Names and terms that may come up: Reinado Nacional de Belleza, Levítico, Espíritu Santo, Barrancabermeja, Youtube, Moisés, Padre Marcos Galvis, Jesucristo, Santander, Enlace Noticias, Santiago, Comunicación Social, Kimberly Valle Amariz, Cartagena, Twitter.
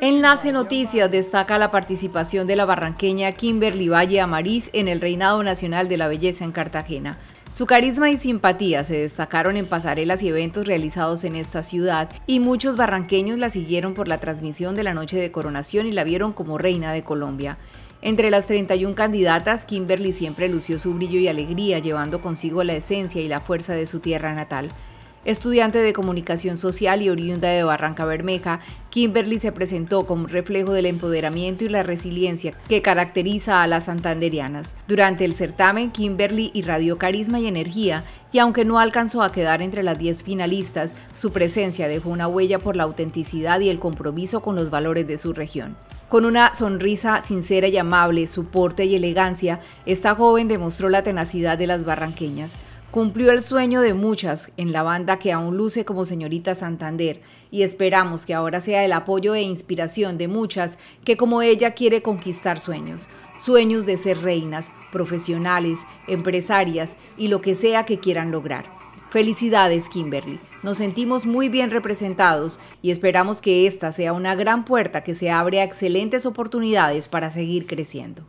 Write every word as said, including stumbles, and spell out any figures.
Enlace Noticias destaca la participación de la barranqueña Kimberly Valle Amariz en el Reinado Nacional de la Belleza en Cartagena. Su carisma y simpatía se destacaron en pasarelas y eventos realizados en esta ciudad, y muchos barranqueños la siguieron por la transmisión de la noche de coronación y la vieron como reina de Colombia. Entre las treinta y una candidatas, Kimberly siempre lució su brillo y alegría, llevando consigo la esencia y la fuerza de su tierra natal. Estudiante de Comunicación Social y oriunda de Barrancabermeja, Kimberly se presentó como un reflejo del empoderamiento y la resiliencia que caracteriza a las santanderianas. Durante el certamen, Kimberly irradió carisma y energía, y aunque no alcanzó a quedar entre las diez finalistas, su presencia dejó una huella por la autenticidad y el compromiso con los valores de su región. Con una sonrisa sincera y amable, su porte y elegancia, esta joven demostró la tenacidad de las barranqueñas. Cumplió el sueño de muchas en la banda que aún luce como señorita Santander, y esperamos que ahora sea el apoyo e inspiración de muchas que como ella quiere conquistar sueños, sueños de ser reinas, profesionales, empresarias y lo que sea que quieran lograr. Felicidades, Kimberly, nos sentimos muy bien representados y esperamos que esta sea una gran puerta que se abre a excelentes oportunidades para seguir creciendo.